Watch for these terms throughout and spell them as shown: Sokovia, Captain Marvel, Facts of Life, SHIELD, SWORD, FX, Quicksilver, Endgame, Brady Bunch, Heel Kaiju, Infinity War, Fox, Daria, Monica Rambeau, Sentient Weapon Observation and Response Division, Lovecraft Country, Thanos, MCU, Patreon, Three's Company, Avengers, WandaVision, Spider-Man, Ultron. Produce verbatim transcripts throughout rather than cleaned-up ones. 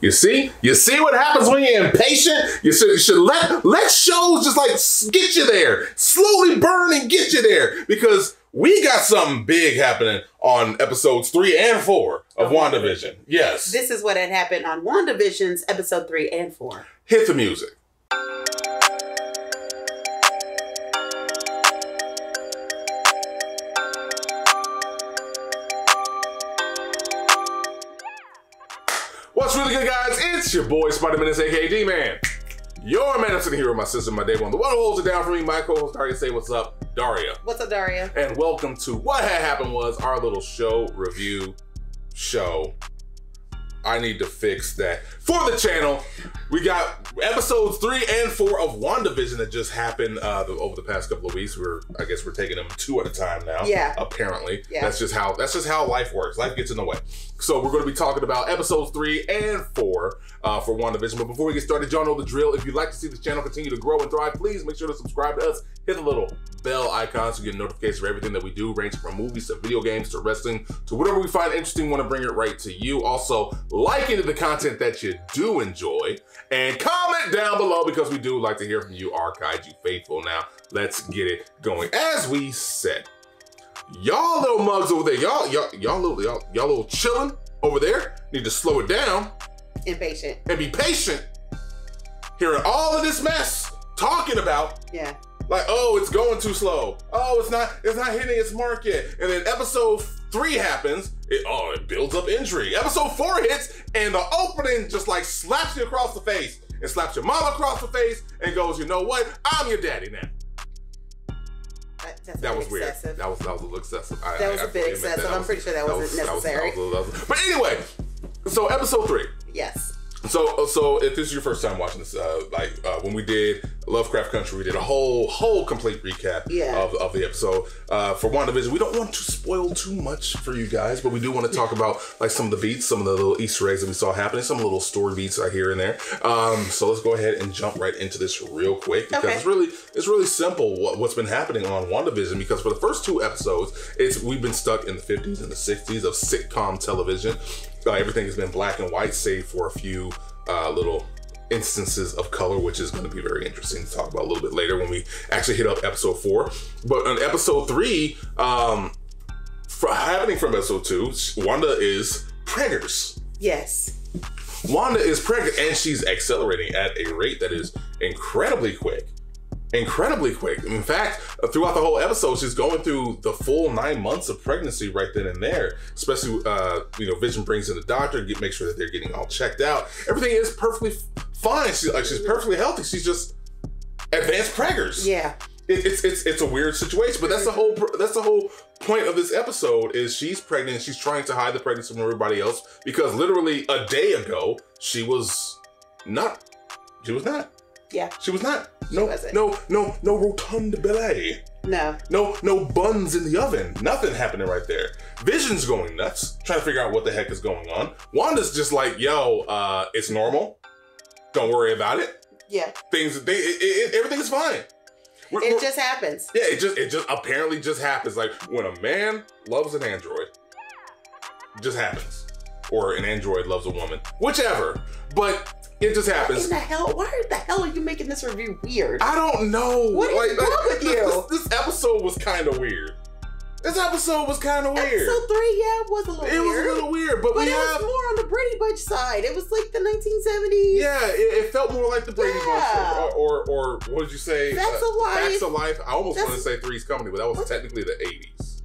You see? You see what happens when you're impatient? You should, you should let, let shows just like get you there. Slowly burn and get you there. Because we got something big happening on episodes three and four of oh, WandaVision. Yes. This is what had happened on WandaVision's episode three and four. Hit the music. What's really good, guys? It's your boy Spider-Man, aka D-Man. Your man, I'm sitting here with my sister, my day one, the one who holds it down for me, my co-host Daria. Say what's up, Daria. What's up, Daria? And welcome to What Had Happened Was, our little show review show. I need to fix that for the channel. We got episodes three and four of WandaVision that just happened uh, the, over the past couple of weeks. We're, I guess, we're taking them two at a time now. Yeah. Apparently, yeah. That's just how that's just how life works. Life gets in the way. So we're going to be talking about episodes three and four uh, for WandaVision. But before we get started, y'all know the drill. If you'd like to see this channel continue to grow and thrive, please make sure to subscribe to us. Hit the little bell icon so you get notifications for everything that we do, ranging from movies to video games to wrestling to whatever we find interesting. Want to bring it right to you. Also, like into the content that you do enjoy. And comment down below because we do like to hear from you, our Kaiju faithful. Now, let's get it going. As we said, y'all little mugs over there, y'all y'all y'all little y'all y'all little chillin' over there need to slow it down. Impatient. And be patient. Hearing all of this mess talking about. Yeah. Like, oh, it's going too slow. Oh, it's not it's not hitting its mark yet. And then episode three happens. It, oh, it builds up injury. Episode four hits, and the opening just like slaps you across the face and slaps your mom across the face and goes, you know what? I'm your daddy now. That, that's that was excessive. Weird. That was, that was a little excessive. I, that was I, a I bit excessive. That. I'm that pretty was, sure that, that wasn't was, necessary. That was, that was, that was, but anyway, so episode three. Yes. So, so if this is your first time watching this, uh, like uh, when we did Lovecraft Country, we did a whole, whole complete recap yeah. of, of the episode uh, for WandaVision. We don't want to spoil too much for you guys, but we do want to talk about like some of the beats, some of the little Easter eggs that we saw happening, some little story beats I hear and there. Um, so let's go ahead and jump right into this real quick because okay. it's really, it's really simple what, what's been happening on WandaVision. Because for the first two episodes, it's we've been stuck in the fifties and the sixties of sitcom television. Uh, everything has been black and white, save for a few uh, little instances of color, which is going to be very interesting to talk about a little bit later when we actually hit up episode four. But on episode three, um, for, happening from episode two, Wanda is preggers. Yes. Wanda is pregnant, and she's accelerating at a rate that is incredibly quick. Incredibly quick. In fact, throughout the whole episode, she's going through the full nine months of pregnancy right then and there. Especially, uh, you know, Vision brings in the doctor to make sure that they're getting all checked out. Everything is perfectly fine. She's like, she's perfectly healthy. She's just advanced preggers. Yeah, it, it's it's it's a weird situation, but that's the whole that's the whole point of this episode is she's pregnant. And she's trying to hide the pregnancy from everybody else because literally a day ago she was not. She was not. Yeah. She was not. No, no, no, no rotund belay. No. No, no buns in the oven. Nothing happening right there. Vision's going nuts, trying to figure out what the heck is going on. Wanda's just like, yo, uh, it's normal. Don't worry about it. Yeah. Things, they, it, it, everything's fine. We're, it we're, just happens. Yeah, it just, it just apparently just happens. Like when a man loves an android, it just happens. Or an android loves a woman, whichever. But it just happens. What in the hell? Why the hell are you making this review weird? I don't know. What like, is wrong with you? This, this episode was kind of weird. This episode was kind of weird. Episode three, yeah, it was a little it weird. It was a little weird, but, but we it have... was more on the Brady Bunch side. It was like the nineteen seventies. Yeah, it, it felt more like the Brady yeah. Bunch or, or or what did you say? Facts of Life. Facts of Life. I almost want to say Three's Company, but that was what? Technically the eighties.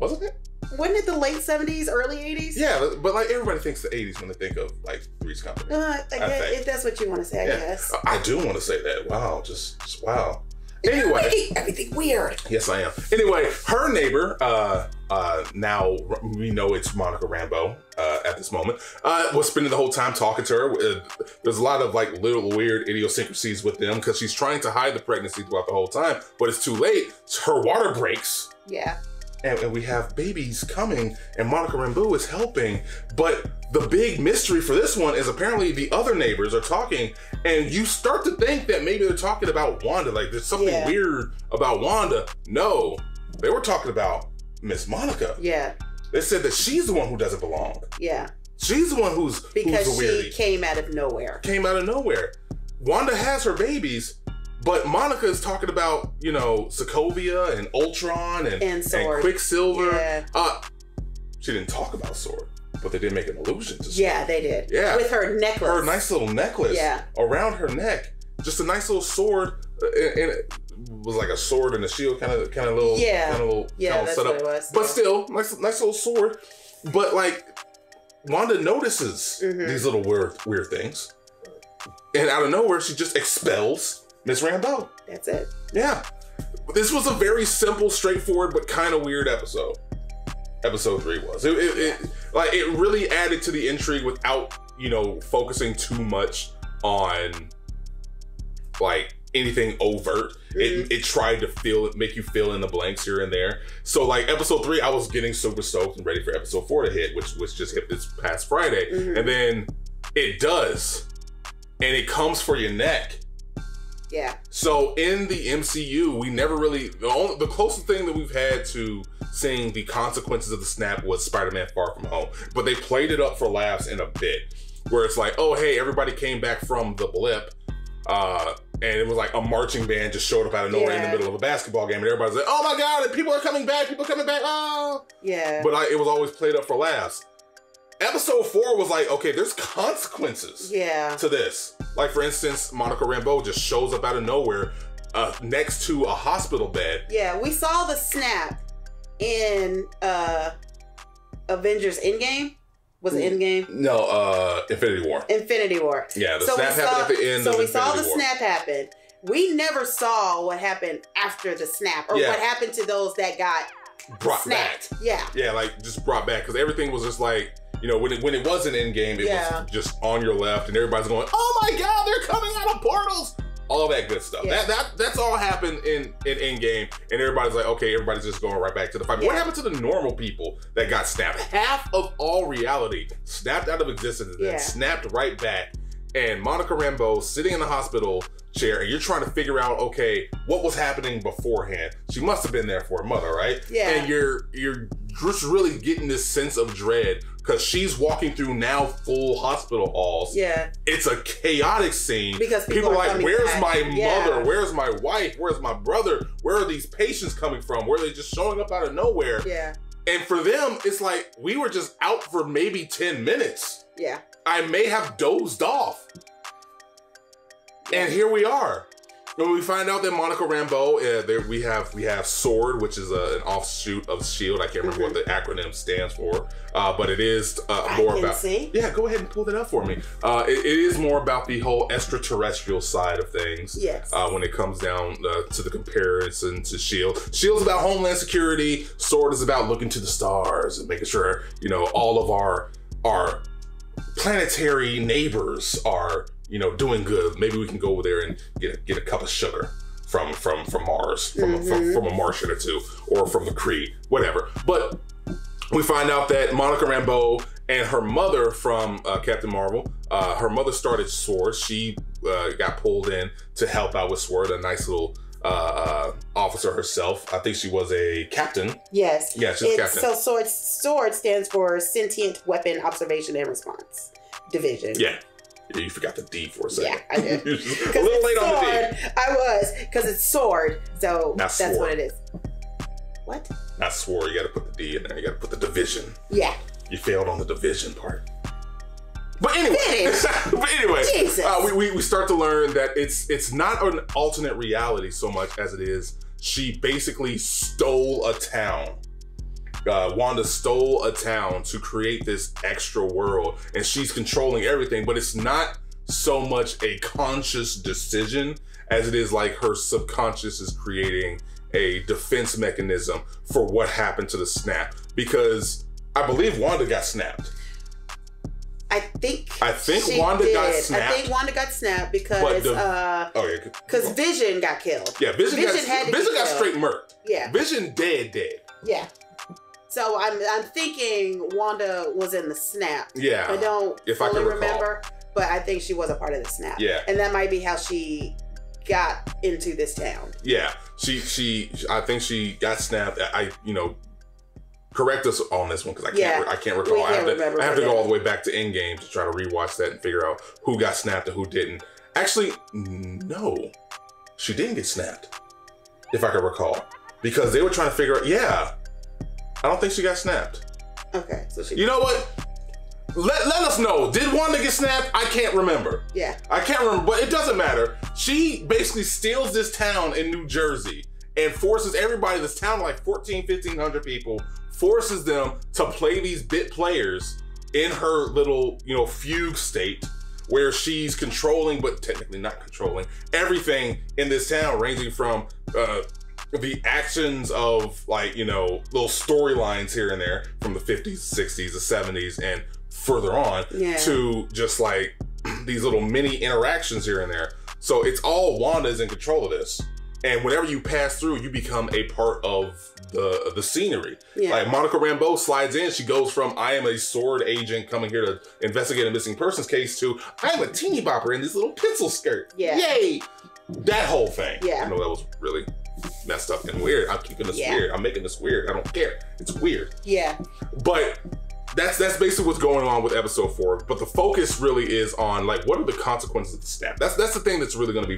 Wasn't it? Wasn't it the late seventies, early eighties? Yeah, but like everybody thinks the eighties when they think of like Three's Company. Uh, I guess, I if that's what you want to say, yeah. I guess. I do want to say that. Wow, just, just wow. Anyway. Making everything weird. Yes, I am. Anyway, her neighbor, uh, uh, now we know it's Monica Rambeau uh, at this moment, uh, was spending the whole time talking to her. There's a lot of like little weird idiosyncrasies with them because she's trying to hide the pregnancy throughout the whole time, but it's too late. Her water breaks. Yeah. And we have babies coming, and Monica Rambeau is helping. But the big mystery for this one is apparently the other neighbors are talking, and you start to think that maybe they're talking about Wanda. Like there's something yeah. weird about Wanda. No, they were talking about Miss Monica. Yeah. They said that she's the one who doesn't belong. Yeah. She's the one who's because who's she came out of nowhere. Came out of nowhere. Wanda has her babies, but Monica is talking about, you know, Sokovia and Ultron and, and, and Quicksilver. Yeah. Uh, she didn't talk about Sword, but they did make an allusion to Sword. Yeah, they did. Yeah, with her necklace, her nice little necklace. Yeah, around her neck, just a nice little sword, and it was like a sword and a shield kind of kind of little yeah kind of little, yeah kind of that's setup. What it was. But yeah. still, nice nice little sword. But like, Wanda notices mm-hmm. these little weird weird things. And out of nowhere, she just expels Miss Rambeau. That's it. Yeah. This was a very simple, straightforward, but kind of weird episode. Episode three was. It, it, it, like, it really added to the intrigue without, you know, focusing too much on, like, anything overt. Mm-hmm. It, it tried to feel, make you fill in the blanks here and there. So, like, episode three, I was getting super stoked and ready for episode four to hit, which, which just hit this past Friday. Mm-hmm. And then it does. And it comes for your neck. Yeah. So in the M C U, we never really, the only, the closest thing that we've had to seeing the consequences of the snap was Spider-Man Far From Home. But they played it up for laughs in a bit, where it's like, oh, hey, everybody came back from the blip. Uh, and it was like a marching band just showed up out of nowhere yeah. in the middle of a basketball game. And everybody's like, oh my God, people are coming back, people are coming back, oh. Yeah. But I, it was always played up for laughs. Episode four was like, okay, there's consequences yeah. to this. Like, for instance, Monica Rambeau just shows up out of nowhere uh, next to a hospital bed. Yeah, we saw the snap in uh, Avengers Endgame. Was it Endgame? No, uh, Infinity War. Infinity War. Yeah, the so snap happened saw, at the end so of Infinity War. So we saw the War. snap happen. We never saw what happened after the snap or yeah. what happened to those that got brought snapped. back. Yeah. Yeah, like, just brought back. Because everything was just like... You know, when it, when it was an endgame, it yeah. was just on your left and everybody's going, oh my God, they're coming out of portals. All that good stuff. Yeah. That that That's all happened in, in Endgame. And everybody's like, okay, everybody's just going right back to the fight. Yeah. What happened to the normal people that got snapped? Half of all reality snapped out of existence and yeah. then snapped right back. And Monica Rambeau sitting in the hospital chair and you're trying to figure out, okay, what was happening beforehand? She must have been there for her mother, right? Yeah. And you're you're just really getting this sense of dread because she's walking through now full hospital halls. Yeah. It's a chaotic scene. Because people, people are like, where's back. my yeah. mother? Where's my wife? Where's my brother? Where are these patients coming from? Where are they just showing up out of nowhere? Yeah. And for them, it's like, we were just out for maybe ten minutes. Yeah. I may have dozed off. And here we are. When we find out that Monica Rambeau, uh, there we have we have SWORD, which is a, an offshoot of SHIELD. I can't remember mm-hmm. what the acronym stands for, uh, but it is uh, more I can about. See. Yeah, go ahead and pull that up for me. Uh, it, it is more about the whole extraterrestrial side of things. Yes. Uh, when it comes down uh, to the comparison to SHIELD, SHIELD's about homeland security. SWORD is about looking to the stars and making sure you know all of our our planetary neighbors are. You know, doing good. Maybe we can go over there and get a, get a cup of sugar from from from Mars, from, mm-hmm. a, from from a Martian or two, or from the Cree, whatever. But we find out that Monica Rambeau and her mother from uh, Captain Marvel, uh, her mother started SWORD. She uh, got pulled in to help out with SWORD. A nice little uh, uh, officer herself. I think she was a captain. Yes. Yeah, she's a captain. So SWORD, SWORD stands for Sentient Weapon Observation and Response Division. Yeah. Yeah, you forgot the D for a second. Yeah, I did. A little late on the D. I was, because it's SWORD, so that's what it is. What? Not swore. You got to put the D in there. You got to put the division. Yeah. You failed on the division part. But anyway, but anyway, uh, we, we we start to learn that it's it's not an alternate reality so much as it is she basically stole a town. Uh, Wanda stole a town to create this extra world and she's controlling everything, but it's not so much a conscious decision as it is like her subconscious is creating a defense mechanism for what happened to the snap, because I believe Wanda got snapped. I think I think Wanda did. got snapped. I think Wanda got snapped because the, uh, okay, because Vision got killed. Yeah, Vision, Vision got, had to Vision got straight murked. Yeah, Vision dead dead. Yeah. So I'm I'm thinking Wanda was in the snap. Yeah. I don't if fully I can remember, but I think she was a part of the snap. Yeah. And that might be how she got into this town. Yeah. She she I think she got snapped. I you know Correct us on this one because I can't. Yeah, re- I can't recall. Can't I have to. I have to go all the way back to Endgame to try to rewatch that and figure out who got snapped and who didn't. Actually, no, she didn't get snapped, if I can recall, because they were trying to figure out. Yeah, I don't think she got snapped. Okay, so she. You know what? Let let us know. Did Wanda get snapped? I can't remember. Yeah, I can't remember, but it doesn't matter. She basically steals this town in New Jersey and forces everybody. This town like fourteen, fifteen hundred people. Forces them to play these bit players in her little, you know, fugue state where she's controlling, but technically not controlling, everything in this town, ranging from uh, the actions of, like, you know, little storylines here and there from the fifties, sixties, the seventies, and further on, yeah, to just like these little mini interactions here and there. So it's all Wanda is in control of this. And whenever you pass through, you become a part of the the scenery. Yeah. Like Monica Rambeau slides in, she goes from I am a sword agent coming here to investigate a missing persons case to I am a teeny bopper in this little pencil skirt. Yeah. Yay! That whole thing. Yeah. I know that was really messed up and weird. I'm keeping this yeah. weird. I'm making this weird. I don't care. It's weird. Yeah. But that's that's basically what's going on with episode four. But the focus really is on like what are the consequences of the snap. That's that's the thing that's really going to be.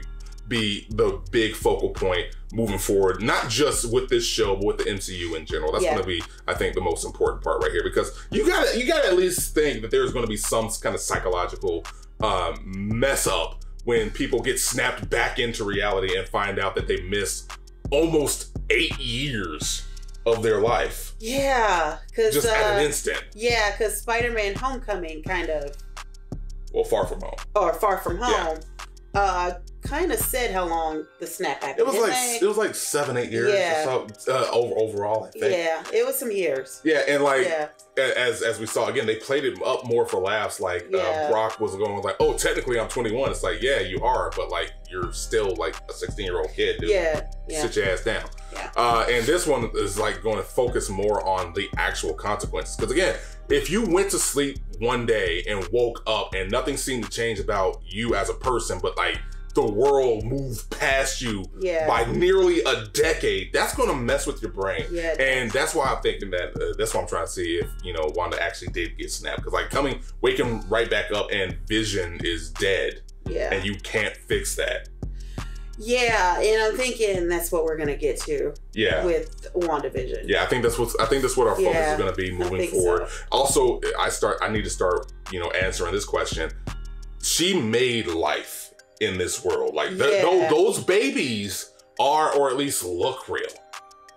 be the big focal point moving forward, not just with this show, but with the M C U in general. That's yeah. going to be, I think, the most important part right here, because you gotta you gotta at least think that there's going to be some kind of psychological um, mess up when people get snapped back into reality and find out that they missed almost eight years of their life. Yeah, because just uh, at an instant. Yeah, because Spider-Man: Homecoming kind of. Well, Far From Home. Or Far From Home. Yeah. Uh, kind of said how long the snap happened. It was like they? it was like seven, eight years. Yeah. Or so, uh, over overall, I think. Yeah, it was some years. Yeah, and like yeah. as as we saw again, they played it up more for laughs. Like yeah. uh, Brock was going like, "Oh, technically I'm twenty-one." It's like, yeah, you are, but like you're still like a sixteen-year-old kid, dude. Yeah, yeah. Sit your ass down. Yeah. Uh, and this one is like going to focus more on the actual consequences, because again, if you went to sleep one day and woke up and nothing seemed to change about you as a person, but like the world moved past you yeah. by nearly a decade, that's going to mess with your brain. Yeah, and that's why I'm thinking that, uh, that's why I'm trying to see if, you know, Wanda actually did get snapped. Because like coming, waking right back up and Vision is dead. Yeah. And you can't fix that. Yeah, and I'm thinking that's what we're gonna get to. Yeah. With WandaVision. Yeah, I think that's what I think that's what our focus yeah, is gonna be moving forward. So. Also, I start. I need to start, you know, answering this question. She made life in this world. Like yeah. th- th- those babies are, or at least look real.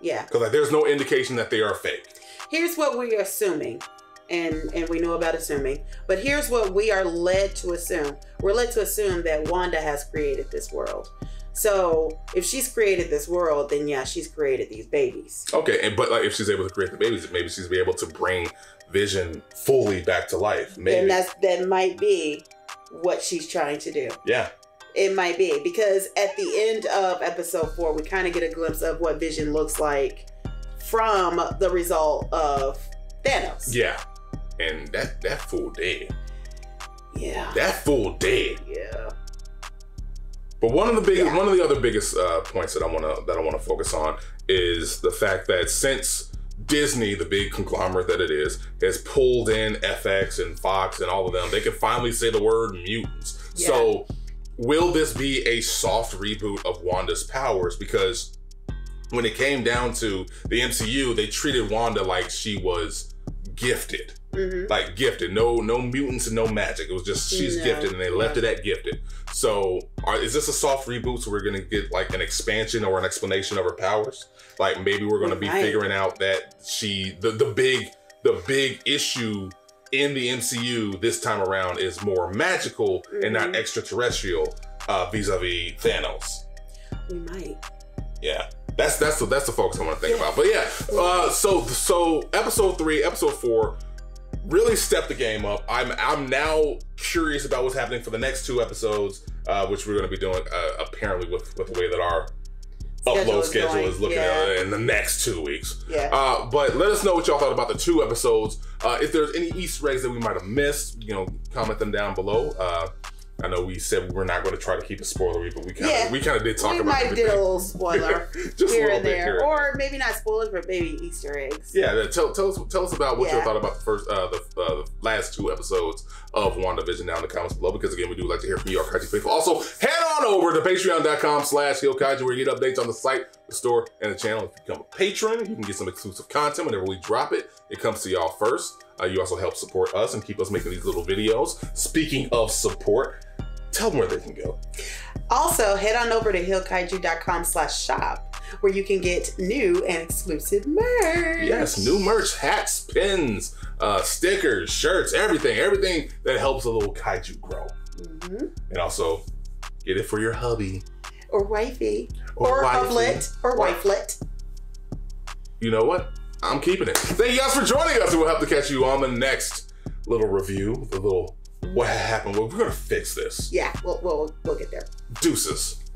Yeah. Because like, there's no indication that they are fake. Here's what we are assuming, and and we know about assuming, but here's what we are led to assume. We're led to assume that Wanda has created this world. So if she's created this world, then yeah, she's created these babies. Okay, and but like if she's able to create the babies, maybe she's be able to bring Vision fully back to life. Maybe. And that's that might be what she's trying to do. Yeah. It might be, because at the end of episode four, we kind of get a glimpse of what Vision looks like from the result of Thanos. Yeah. And that that fool dead. Yeah. That fool dead. Yeah. But one of the biggest, yeah. one of the other biggest uh, points that I want to that I want to focus on is the fact that since Disney, the big conglomerate that it is, has pulled in F X and Fox and all of them, they can finally say the word mutants. Yeah. So, will this be a soft reboot of Wanda's powers? Because when it came down to the M C U, they treated Wanda like she was gifted. Mm-hmm. Like gifted, no no mutants and no magic. It was just she's no, gifted, and they left no. it at gifted. So are, is this a soft reboot? So we're gonna get like an expansion or an explanation of her powers? Like maybe we're gonna we be might. figuring out that she the, the big the big issue in the M C U this time around is more magical mm-hmm. and not extraterrestrial uh, vis-a-vis Thanos. We might. Yeah. That's that's the that's the focus I want to think yeah. about. But yeah, uh, so so episode three, episode four. Really stepped the game up. I'm I'm now curious about what's happening for the next two episodes, uh, which we're going to be doing uh, apparently with, with the way that our schedule upload is schedule going. is looking yeah. at in the next two weeks. Yeah. Uh, but let us know what y'all thought about the two episodes. Uh, if there's any Easter eggs that we might have missed, you know, comment them down below. Uh, I know we said we're not going to try to keep it spoilery, but we kind of yeah. we kind of did talk we about it. We might do a little spoiler just here a little and bit there, here or maybe not spoilers, but maybe Easter eggs. Yeah, tell, tell us tell us about what yeah. you thought about the first uh, the, uh, the last two episodes of WandaVision down in the comments below, because again, we do like to hear from you, our Kaiju faithful. Also, head on over to patreon dot com slash Heel Kaiju where you get updates on the site, the store, and the channel. If you become a patron, you can get some exclusive content whenever we drop it. It comes to y'all first. Uh, you also help support us and keep us making these little videos. Speaking of support, tell them where they can go. Also, head on over to heel kaiju dot com slash shop where you can get new and exclusive merch. Yes, new merch, hats, pins, uh, stickers, shirts, everything, everything that helps a little kaiju grow. Mm-hmm. And also, get it for your hubby. Or wifey. Or, or hublet. Or wifelet. You know what? I'm keeping it. Thank you guys for joining us, and we'll have to catch you on the next little review, the little what happened. We're gonna fix this. Yeah, we'll, we'll, we'll get there. Deuces.